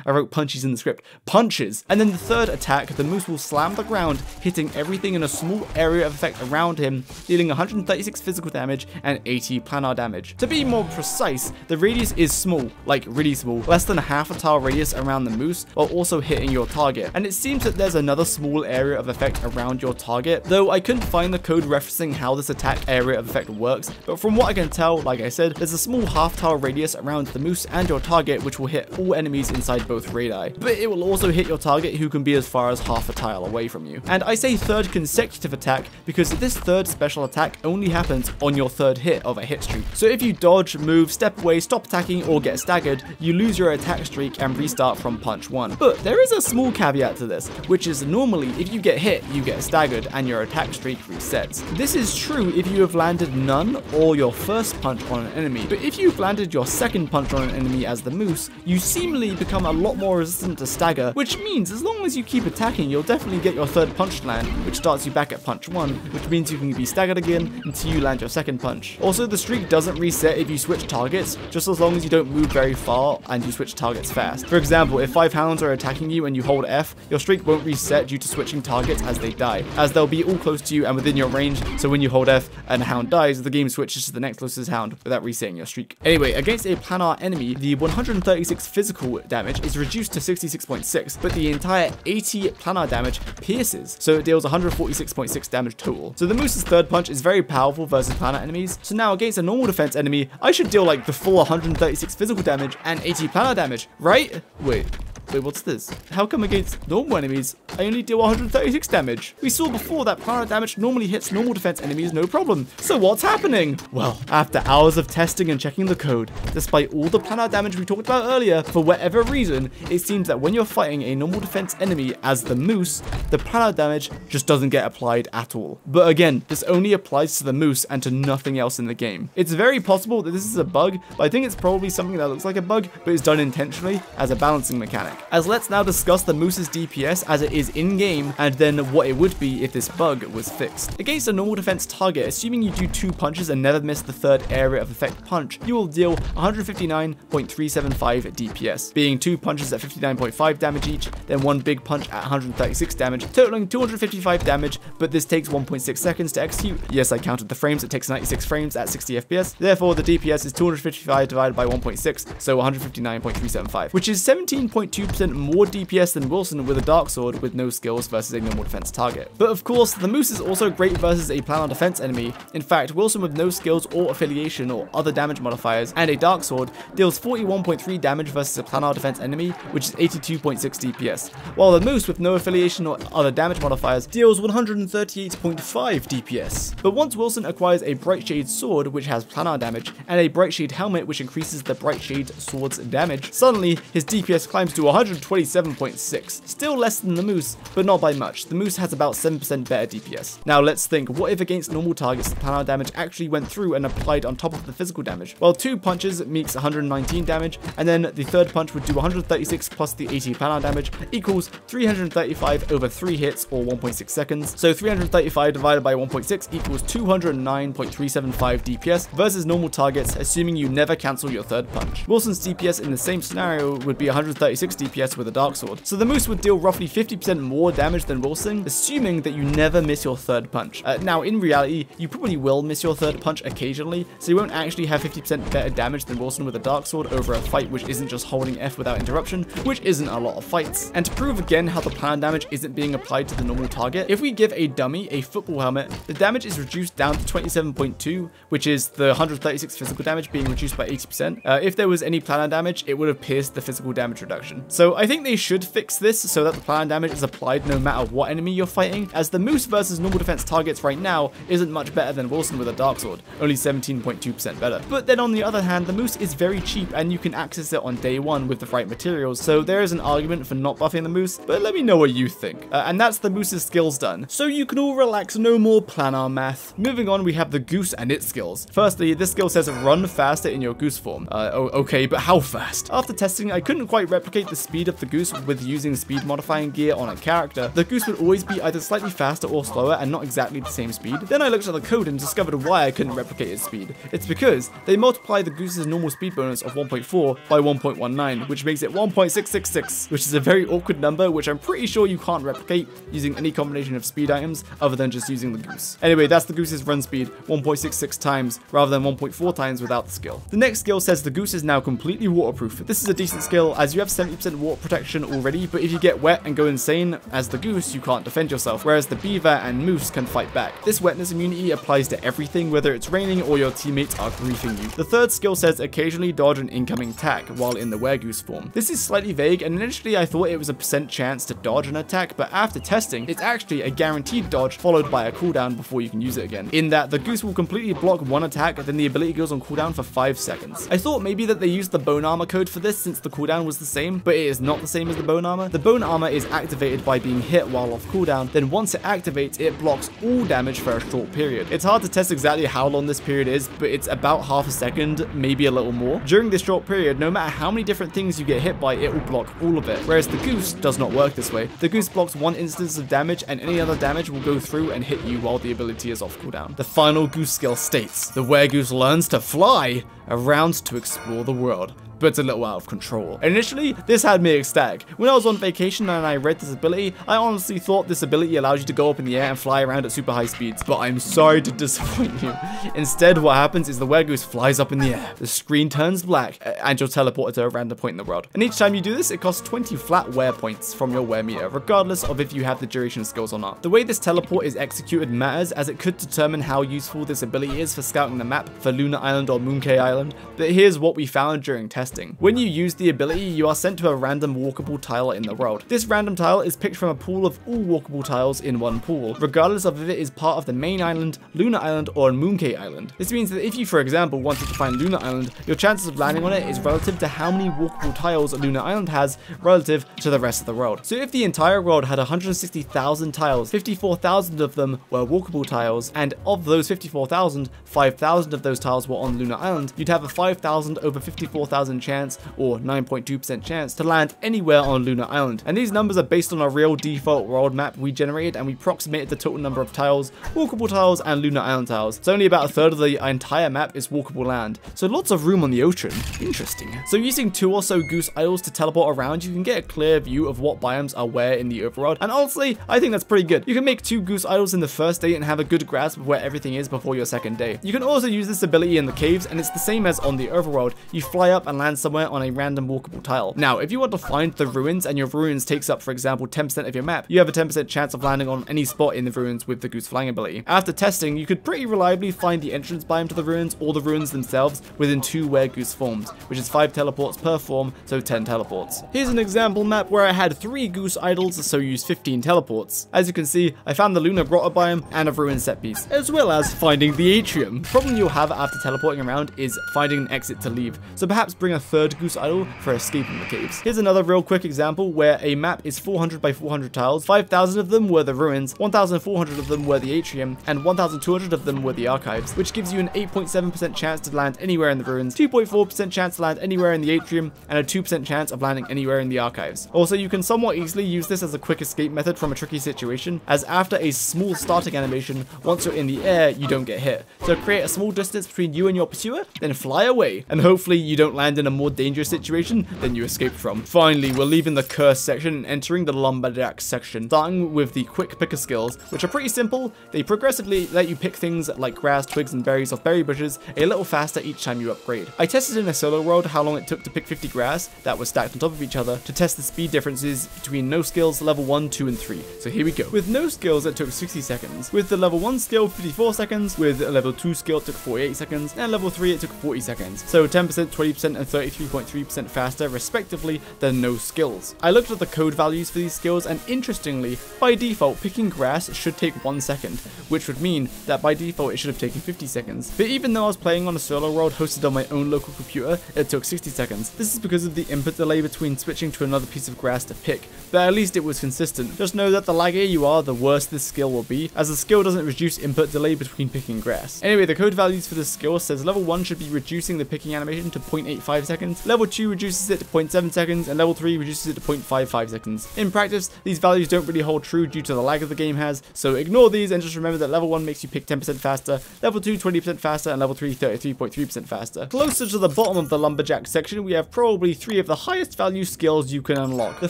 I wrote punchies in the script. Punches! And then the third attack, the moose will slam the ground, hitting everything in a small area of effect around him, dealing one hundred thirty-six physical damage and eighty planar damage. To be more precise, the radius is small, like really small, less than half a tile radius around the moose, while also hitting your target. And it seems that there's another small area of effect around your target, though I couldn't find the code referencing how this attack area of effect works, but from what I can tell, like I said, there's a small half tile radius around the moose and your target, which will hit all enemies inside both radii, but it will also hit your target, who can be as far as half a tile away from you. And I say third consecutive attack because this third special attack only happens on your third hit of a hit streak. So if you dodge, move, step away, stop attacking, or get staggered, you lose your attack streak and restart from punch one. But there is a small caveat to this, which is normally if you get hit, you get staggered and your attack streak resets. This is true if you have landed none or your first punch on an enemy, but if you've landed your second punch on an enemy as the moose, you seemingly become a lot more resistant to stagger, which means as long as you keep attacking, you'll definitely get your third punch to land, which starts you back at punch one, which means you can be staggered again until you land your second punch. Also, the streak doesn't reset if you switch targets, just as long as you don't move very far and you switch targets fast. For example, if five hounds are attacking you and you hold F, your streak won't reset due to switching targets as they die, as they'll be all close to you and within your range, so when you hold F and a hound dies, the game switches to the next closest hound without resetting your streak. Anyway, against a planar enemy, the one hundred thirty-six physical damage is reduced to sixty-six point six, but the entire eighty planar damage pierces, so it deals one hundred forty-six point six damage total. So the moose's third punch is very powerful versus planar enemies, so now against a normal defense enemy, I should deal like the full one hundred thirty-six physical damage and eighty planar damage, right? Wait. Wait, what's this? How come against normal enemies, I only deal one hundred thirty-six damage? We saw before that planar damage normally hits normal defense enemies no problem. So what's happening? Well, after hours of testing and checking the code, despite all the planar damage we talked about earlier, for whatever reason, it seems that when you're fighting a normal defense enemy as the moose, the planar damage just doesn't get applied at all. But again, this only applies to the moose and to nothing else in the game. It's very possible that this is a bug, but I think it's probably something that looks like a bug, but is done intentionally as a balancing mechanic. As let's now discuss the moose's D P S as it is in-game, and then what it would be if this bug was fixed. Against a normal defense target, assuming you do two punches and never miss the third area of effect punch, you will deal one hundred fifty-nine point three seven five D P S, being two punches at fifty-nine point five damage each, then one big punch at one hundred thirty-six damage, totaling two hundred fifty-five damage, but this takes one point six seconds to execute. Yes, I counted the frames, it takes ninety-six frames at sixty F P S, therefore the D P S is two hundred fifty-five divided by one point six, so one hundred fifty-nine point three seven five, which is seventeen point two fifty percent more D P S than Wilson with a Dark Sword with no skills versus a normal defense target. But of course, the moose is also great versus a planar defense enemy. In fact, Wilson with no skills or affiliation or other damage modifiers and a Dark Sword deals forty-one point three damage versus a planar defense enemy, which is eighty-two point six D P S, while the moose with no affiliation or other damage modifiers deals one hundred thirty-eight point five D P S. But once Wilson acquires a Bright Shade Sword, which has planar damage, and a Bright Shade Helmet, which increases the Bright Shade Sword's damage, suddenly his D P S climbs to one hundred twenty-seven point six, still less than the moose, but not by much. The moose has about seven percent better D P S. Now let's think, what if against normal targets the planar damage actually went through and applied on top of the physical damage? Well, two punches makes one hundred nineteen damage, and then the third punch would do one hundred thirty-six plus the eighty planar damage equals three hundred thirty-five over three hits, or one point six seconds. So three hundred thirty-five divided by one point six equals two hundred nine point three seven five D P S versus normal targets, assuming you never cancel your third punch. Wilson's D P S in the same scenario would be one hundred thirty-six D P S with a Dark Sword, so the moose would deal roughly fifty percent more damage than Wilson, assuming that you never miss your third punch. Uh, now in reality, you probably will miss your third punch occasionally, so you won't actually have fifty percent better damage than Wilson with a Dark Sword over a fight which isn't just holding F without interruption, which isn't a lot of fights. And to prove again how the planar damage isn't being applied to the normal target, if we give a dummy a football helmet, the damage is reduced down to twenty-seven point two, which is the one hundred thirty-six physical damage being reduced by eighty percent. Uh, if there was any planar damage, it would have pierced the physical damage reduction. So I think they should fix this so that the planar damage is applied no matter what enemy you're fighting, as the moose versus normal defense targets right now isn't much better than Wilson with a Dark Sword, only seventeen point two percent better. But then on the other hand, the moose is very cheap and you can access it on day one with the right materials, so there is an argument for not buffing the moose, but let me know what you think. Uh, and that's the moose's skills done, so you can all relax, no more planar math. Moving on, we have the goose and its skills. Firstly, this skill says run faster in your goose form. Uh, oh, okay, but how fast? After testing, I couldn't quite replicate the speed of the goose with using speed modifying gear on a character. The goose would always be either slightly faster or slower and not exactly the same speed. Then I looked at the code and discovered why I couldn't replicate its speed. It's because they multiply the goose's normal speed bonus of one point four by one point one nine, which makes it one point six six six, which is a very awkward number which I'm pretty sure you can't replicate using any combination of speed items other than just using the goose. Anyway, that's the goose's run speed, one point six six times rather than one point four times without the skill. The next skill says the goose is now completely waterproof. This is a decent skill as you have seventy percent water protection already, but if you get wet and go insane as the goose, you can't defend yourself, whereas the beaver and moose can fight back. This wetness immunity applies to everything, whether it's raining or your teammates are griefing you. The third skill says occasionally dodge an incoming attack while in the weregoose form. This is slightly vague, and initially I thought it was a percent chance to dodge an attack, but after testing, it's actually a guaranteed dodge followed by a cooldown before you can use it again, in that the goose will completely block one attack, then the ability goes on cooldown for five seconds. I thought maybe that they used the bone armor code for this since the cooldown was the same, but it is not the same as the bone armor. The bone armor is activated by being hit while off cooldown, then once it activates, it blocks all damage for a short period. It's hard to test exactly how long this period is, but it's about half a second, maybe a little more. During this short period, no matter how many different things you get hit by, it will block all of it, whereas the goose does not work this way. The goose blocks one instance of damage, and any other damage will go through and hit you while the ability is off cooldown. The final goose skill states, the weregoose learns to fly around to explore the world, but it's a little out of control. Initially, this had me ecstatic. When I was on vacation and I read this ability, I honestly thought this ability allows you to go up in the air and fly around at super high speeds, but I'm sorry to disappoint you. Instead, what happens is the weregoose flies up in the air, the screen turns black, and you're teleported to a random point in the world. And each time you do this, it costs twenty flat wear points from your wear meter, regardless of if you have the duration skills or not. The way this teleport is executed matters, as it could determine how useful this ability is for scouting the map for Lunar Island or Mooncay Island, but here's what we found during testing. When you use the ability, you are sent to a random walkable tile in the world. This random tile is picked from a pool of all walkable tiles in one pool, regardless of if it is part of the main island, Lunar Island, or Mooncay Island. This means that if you, for example, wanted to find Lunar Island, your chances of landing on it is relative to how many walkable tiles Lunar Island has relative to the rest of the world. So if the entire world had one hundred sixty thousand tiles, fifty-four thousand of them were walkable tiles, and of those fifty-four thousand, five thousand of those tiles were on Lunar Island, you'd have a five thousand over fifty-four thousand chance, or nine point two percent chance, to land anywhere on Lunar Island. And these numbers are based on a real default world map we generated, and we approximated the total number of tiles, walkable tiles, and Lunar Island tiles. So only about a third of the entire map is walkable land. So lots of room on the ocean. Interesting. So using two or so goose idols to teleport around, you can get a clear view of what biomes are where in the overworld. And honestly, I think that's pretty good. You can make two goose idols in the first day and have a good grasp of where everything is before your second day. You can also use this ability in the caves, and it's the same as on the overworld. You fly up and land land somewhere on a random walkable tile. Now, if you want to find the ruins and your ruins takes up, for example, ten percent of your map, you have a ten percent chance of landing on any spot in the ruins with the goose flying ability. After testing, you could pretty reliably find the entrance biome to the ruins or the ruins themselves within two Weregoose forms, which is five teleports per form, so ten teleports. Here's an example map where I had three goose idols, so used fifteen teleports. As you can see, I found the Lunar Rotter biome and a ruin set piece, as well as finding the atrium. The problem you'll have after teleporting around is finding an exit to leave, so perhaps bring a third goose idol for escaping the caves. Here's another real quick example where a map is four hundred by four hundred tiles, five thousand of them were the ruins, one thousand four hundred of them were the atrium, and one thousand two hundred of them were the archives, which gives you an eight point seven percent chance to land anywhere in the ruins, two point four percent chance to land anywhere in the atrium, and a two percent chance of landing anywhere in the archives. Also, you can somewhat easily use this as a quick escape method from a tricky situation, as after a small starting animation, once you're in the air, you don't get hit. So create a small distance between you and your pursuer, then fly away, and hopefully you don't land in a more dangerous situation than you escaped from. Finally, we're leaving the curse section and entering the lumberjack section, starting with the quick picker skills, which are pretty simple. They progressively let you pick things like grass, twigs, and berries off berry bushes a little faster each time you upgrade. I tested in a solo world how long it took to pick fifty grass that was stacked on top of each other to test the speed differences between no skills level one, two, and three. So here we go. With no skills, it took sixty seconds. With the level one skill, fifty-four seconds. With a level two skill, it took forty-eight seconds. And level three, it took forty seconds. So ten percent, twenty percent, and thirty-three point three percent faster, respectively, than no skills. I looked at the code values for these skills, and interestingly, by default, picking grass should take one second, which would mean that by default, it should have taken fifty seconds. But even though I was playing on a solo world hosted on my own local computer, it took sixty seconds. This is because of the input delay between switching to another piece of grass to pick, but at least it was consistent. Just know that the laggier you are, the worse this skill will be, as the skill doesn't reduce input delay between picking grass. Anyway, the code values for this skill says level one should be reducing the picking animation to zero point eight five seconds, level two reduces it to zero point seven seconds, and level three reduces it to zero point five five seconds. In practice, these values don't really hold true due to the lag that the game has, so ignore these and just remember that level one makes you pick ten percent faster, level two twenty percent faster, and level three thirty-three point three percent faster. Closer to the bottom of the lumberjack section, we have probably three of the highest value skills you can unlock. The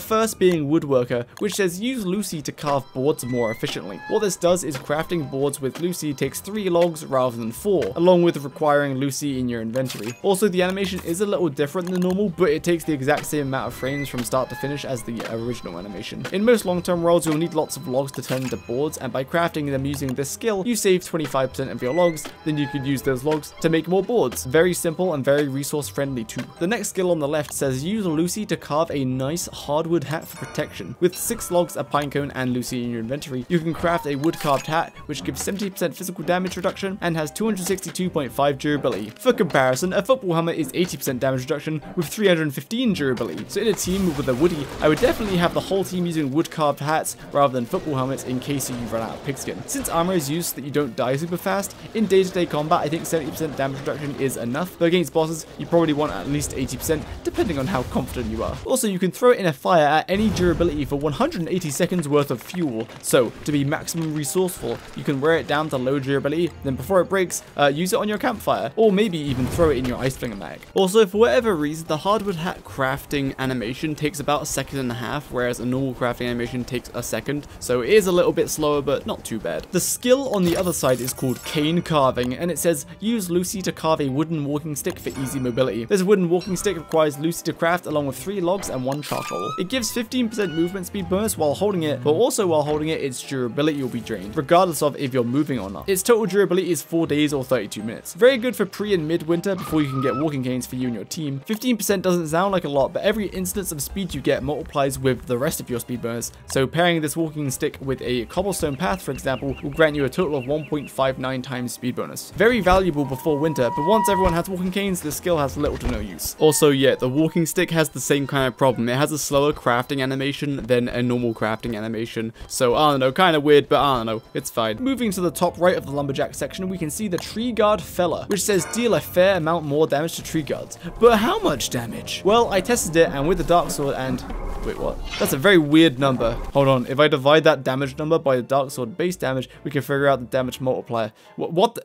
first being Woodworker, which says use Lucy to carve boards more efficiently. What this does is crafting boards with Lucy takes three logs rather than four, along with requiring Lucy in your inventory. Also, the animation is a little different than normal, but it takes the exact same amount of frames from start to finish as the original animation. In most long-term worlds, you'll need lots of logs to turn into boards, and by crafting them using this skill, you save twenty-five percent of your logs, then you could use those logs to make more boards. Very simple and very resource-friendly too. The next skill on the left says use Lucy to carve a nice hardwood hat for protection. With six logs, a pinecone, and Lucy in your inventory, you can craft a wood-carved hat, which gives seventy percent physical damage reduction and has two hundred sixty-two point five durability. For comparison, a football helmet is eighty percent damage reduction with three hundred fifteen durability. So in a team with a Woody, I would definitely have the whole team using wood-carved hats rather than football helmets in case you run out of pigskin. Since armor is used so that you don't die super fast, in day-to-day combat, I think seventy percent damage reduction is enough, but against bosses, you probably want at least eighty percent, depending on how confident you are. Also, you can throw in a fire at any durability for one hundred eighty seconds worth of fuel, so to be maximum resourceful, you can wear it down to low durability, then before it breaks, uh, use it on your campfire, or maybe even throw it in your ice flinger mag. Also, for whatever reason, the hardwood hat crafting animation takes about a second and a half, whereas a normal crafting animation takes a second, so it is a little bit slower, but not too bad. The skill on the other side is called Cane Carving, and it says use Lucy to carve a wooden walking stick for easy mobility. This wooden walking stick requires Lucy to craft along with three logs and one charcoal. It gives fifteen percent movement speed bonus while holding it, but also while holding it, its durability will be drained, regardless of if you're moving or not. Its total durability is four days or thirty-two minutes. Very good for pre and mid-winter before you can get walking canes for you and your team. fifteen percent doesn't sound like a lot, but every instance of speed you get multiplies with the rest of your speed bonus, so pairing this walking stick with a cobblestone path, for example, will grant you a total of one point five nine times speed bonus. Very valuable before winter, but once everyone has walking canes, this skill has little to no use. Also, yeah, the walking stick has the same kind of problem. It has a slower crafting animation than a normal crafting animation, so I don't know, kind of weird, but I don't know, it's fine. Moving to the top right of the lumberjack section, we can see the Treeguard Fella, which says deal a fair amount more damage to tree guards. But how much damage? Well, I tested it, and with the dark sword and... wait, what? That's a very weird number. Hold on, if I divide that damage number by the dark sword base damage, we can figure out the damage multiplier. What? What the...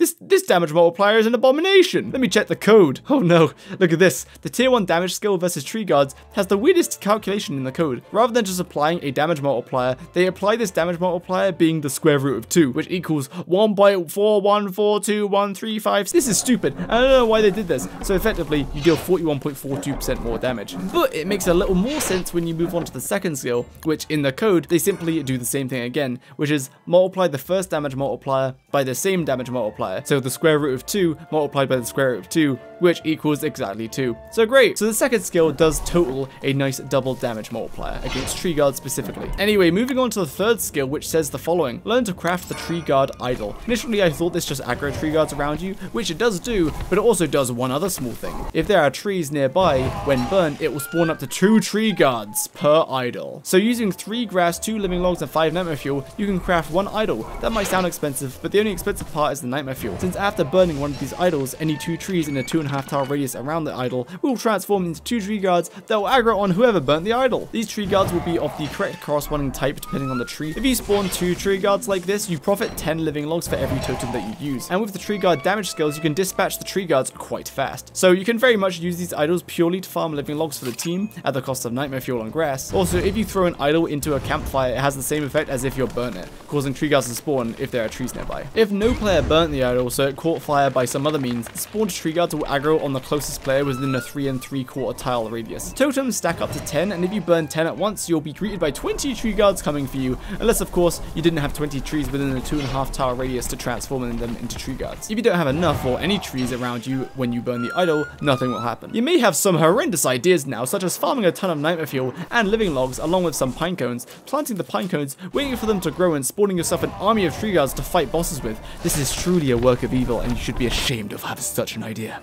This this damage multiplier is an abomination. Let me check the code. Oh no, look at this. The tier one damage skill versus tree guards has the weirdest calculation in the code. Rather than just applying a damage multiplier, they apply this damage multiplier being the square root of two, which equals one point four one four two one three five. This is stupid. I don't know why they did this. So effectively, you deal forty-one point four two percent more damage. But it makes a little more sense when you move on to the second skill, which in the code, they simply do the same thing again, which is multiply the first damage multiplier by the same damage multiplier. So the square root of two multiplied by the square root of two, which equals exactly two. So great. So the second skill does total a nice double damage multiplier against tree guards specifically. Anyway, moving on to the third skill, which says the following. Learn to craft the Treeguard Idol. Initially, I thought this just aggro tree guards around you, which it does do, but it also does one other small thing. If there are trees nearby, when burnt, it will spawn up to two tree guards per idol. So using three grass, two living logs, and five nightmare fuel, you can craft one idol. That might sound expensive, but the only expensive part is the nightmare fuel, since after burning one of these idols, any two trees in a two and a half tile radius around the idol will transform into two tree guards that will aggro on whoever burnt the idol. These tree guards will be of the correct corresponding type depending on the tree. If you spawn two tree guards like this, you profit ten living logs for every totem that you use, and with the tree guard damage skills, you can dispatch the tree guards quite fast. So you can very much use these idols purely to farm living logs for the team at the cost of nightmare fuel and grass. Also, if you throw an idol into a campfire, it has the same effect as if you're burnt it, causing tree guards to spawn if there are trees nearby. If no player burnt the idol, so it caught fire by some other means, spawned tree guards will aggro on the closest player within a three and three quarter tile radius. Totems stack up to ten, and if you burn ten at once, you'll be greeted by twenty tree guards coming for you, unless of course you didn't have twenty trees within a two and a half tile radius to transform them into tree guards. If you don't have enough or any trees around you when you burn the idol, nothing will happen. You may have some horrendous ideas now, such as farming a ton of nightmare fuel and living logs along with some pine cones, planting the pine cones, waiting for them to grow, and spawning yourself an army of tree guards to fight bosses with. This is truly a work of evil, and you should be ashamed of having such an idea.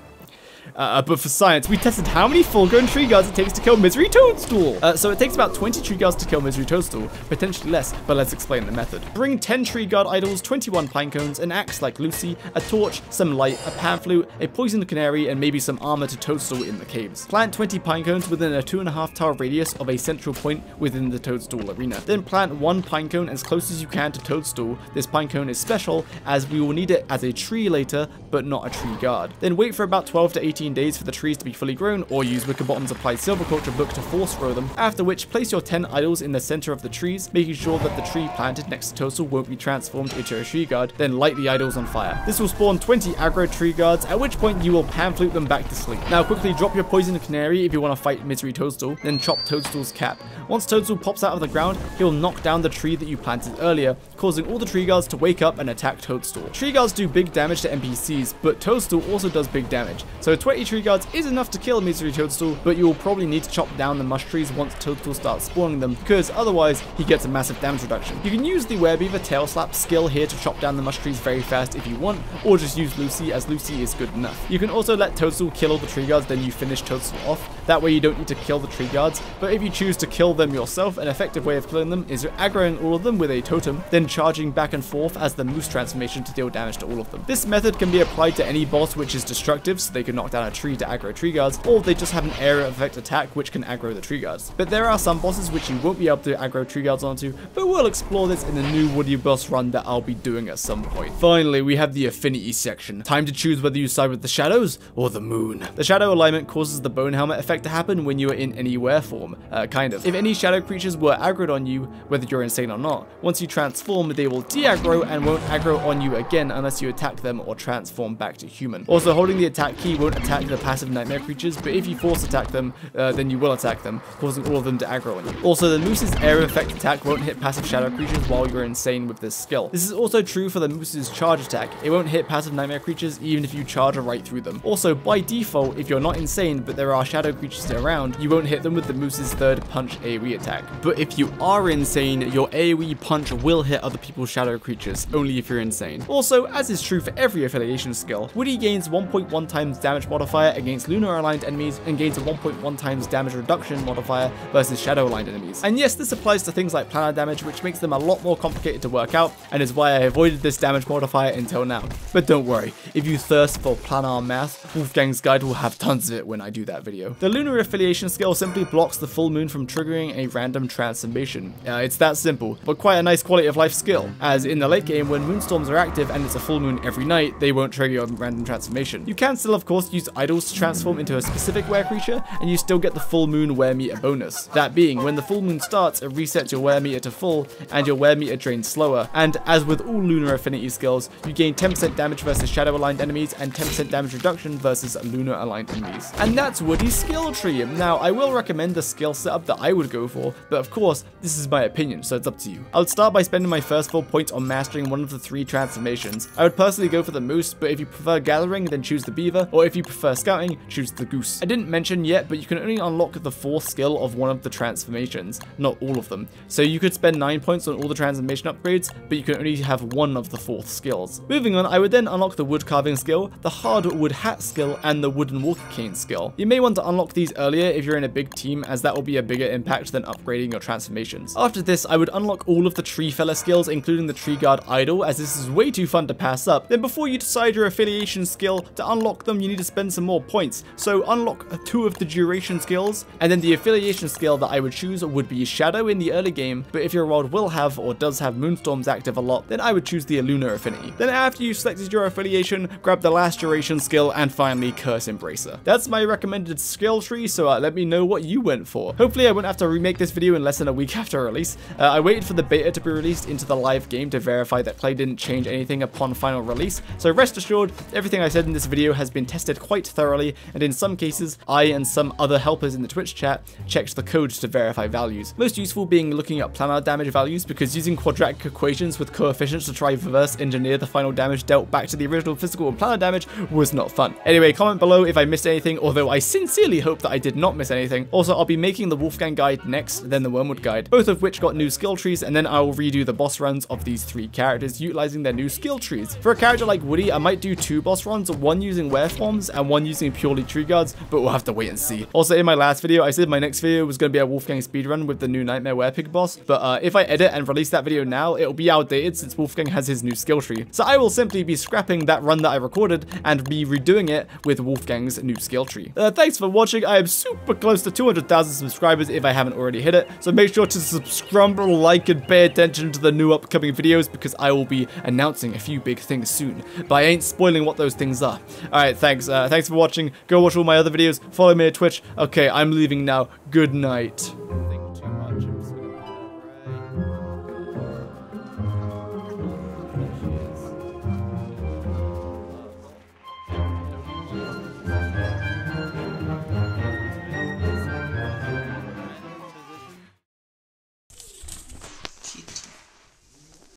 Uh, but for science, we tested how many full-grown tree guards it takes to kill Misery Toadstool. Uh, so it takes about twenty tree guards to kill Misery Toadstool, potentially less, but let's explain the method. Bring ten tree guard idols, twenty-one pine cones, an axe like Lucy, a torch, some light, a pan flute, a poisoned canary, and maybe some armor to Toadstool in the caves. Plant twenty pine cones within a two and a half tile radius of a central point within the Toadstool arena. Then plant one pine cone as close as you can to Toadstool. This pine cone is special, as we will need it as a tree later, but not a tree guard. Then wait for about twelve to eighteen days for the trees to be fully grown, or use Wickerbottom's Applied Silviculture book to force grow them, after which place your ten idols in the center of the trees, making sure that the tree planted next to Toadstool won't be transformed into a tree guard, then light the idols on fire. This will spawn twenty aggro tree guards, at which point you will panflute them back to sleep. Now quickly drop your poisoned canary if you want to fight Misery Toadstool, then chop Toadstool's cap. Once Toadstool pops out of the ground, he'll knock down the tree that you planted earlier, causing all the tree guards to wake up and attack Toadstool. Tree guards do big damage to N P Cs, but Toadstool also does big damage, so twenty tree guards is enough to kill Misery Toadstool, but you will probably need to chop down the mush trees once Toadstool starts spawning them, because otherwise he gets a massive damage reduction. You can use the Werebeaver tail slap skill here to chop down the mush trees very fast if you want, or just use Lucy, as Lucy is good enough. You can also let Toadstool kill all the tree guards, then you finish Toadstool off. That way you don't need to kill the tree guards, but if you choose to kill them yourself, an effective way of killing them is aggroing all of them with a totem, then charging back and forth as the moose transformation to deal damage to all of them. This method can be applied to any boss which is destructive, so they can knock down a tree to aggro tree guards, or they just have an area effect attack which can aggro the tree guards. But there are some bosses which you won't be able to aggro tree guards onto, but we'll explore this in the new Woody boss run that I'll be doing at some point. Finally, we have the affinity section. Time to choose whether you side with the shadows or the moon. The shadow alignment causes the bone helmet effect to happen when you are in any wear form, uh, kind of. If any shadow creatures were aggroed on you, whether you're insane or not, once you transform, they will de-aggro and won't aggro on you again unless you attack them or transform back to human. Also, holding the attack key won't attack the passive nightmare creatures, but if you force attack them, uh, then you will attack them, causing all of them to aggro on you. Also, the moose's area effect attack won't hit passive shadow creatures while you're insane with this skill. This is also true for the moose's charge attack. It won't hit passive nightmare creatures even if you charge right through them. Also, by default, if you're not insane but there are shadow creatures around, you won't hit them with the moose's third punch AoE attack. But if you are insane, your AoE punch will hit other people's shadow creatures, only if you're insane. Also, as is true for every affiliation skill, Woody gains one point one times damage damage modifier against Lunar aligned enemies and gains a one point one times damage reduction modifier versus Shadow aligned enemies. And yes, this applies to things like planar damage, which makes them a lot more complicated to work out and is why I avoided this damage modifier until now. But don't worry, if you thirst for planar math, Wolfgang's guide will have tons of it when I do that video. The Lunar Affiliation skill simply blocks the full moon from triggering a random transformation. Uh, it's that simple, but quite a nice quality of life skill, as in the late game when Moonstorms are active and it's a full moon every night, they won't trigger your random transformation. You can still of course use idols to transform into a specific were creature, and you still get the full moon were meter bonus. That being, when the full moon starts, it resets your were meter to full, and your were meter drains slower, and as with all Lunar Affinity skills, you gain ten percent damage versus Shadow aligned enemies and ten percent damage reduction versus Lunar aligned enemies. And that's Woody's skill tree. Now, I will recommend the skill setup that I would go for, but of course, this is my opinion, so it's up to you. I would start by spending my first four points on mastering one of the three transformations. I would personally go for the moose, but if you prefer gathering, then choose the beaver, or if you prefer scouting, choose the goose. I didn't mention yet, but you can only unlock the fourth skill of one of the transformations, not all of them. So you could spend nine points on all the transformation upgrades, but you can only have one of the fourth skills. Moving on, I would then unlock the wood carving skill, the hard wood hat skill, and the wooden walking cane skill. You may want to unlock these earlier if you're in a big team, as that will be a bigger impact than upgrading your transformations. After this, I would unlock all of the tree fella skills, including the Treeguard Idol, as this is way too fun to pass up. Then before you decide your affiliation skill, to unlock them you need to spend some more points, so unlock two of the duration skills, and then the affiliation skill that I would choose would be Shadow in the early game, but if your world will have or does have Moonstorms active a lot, then I would choose the Lunar Affinity. Then after you've selected your affiliation, grab the last duration skill, and finally Curse Embracer. That's my recommended skill tree, so uh, let me know what you went for. Hopefully I won't have to remake this video in less than a week after release. Uh, I waited for the beta to be released into the live game to verify that Clay didn't change anything upon final release, so rest assured, everything I said in this video has been tested quite thoroughly, and in some cases, I and some other helpers in the Twitch chat checked the codes to verify values. Most useful being looking at planar damage values, because using quadratic equations with coefficients to try reverse engineer the final damage dealt back to the original physical and planar damage was not fun. Anyway, comment below if I missed anything, although I sincerely hope that I did not miss anything. Also, I'll be making the Wolfgang guide next, then the Wormwood guide, both of which got new skill trees, and then I will redo the boss runs of these three characters utilizing their new skill trees. For a character like Woody, I might do two boss runs, one using wereforms and one using purely tree guards, but we'll have to wait and see. Also, in my last video, I said my next video was going to be a Wolfgang speedrun with the new Nightmare Werepig boss, but uh, if I edit and release that video now, it'll be outdated since Wolfgang has his new skill tree. So I will simply be scrapping that run that I recorded and be redoing it with Wolfgang's new skill tree. Uh, thanks for watching. I am super close to two hundred thousand subscribers if I haven't already hit it, so make sure to subscribe, like, and pay attention to the new upcoming videos, because I will be announcing a few big things soon, but I ain't spoiling what those things are. Alright, thanks. Uh, thanks for watching. Go watch all my other videos. Follow me on Twitch. Okay, I'm leaving now. Good night.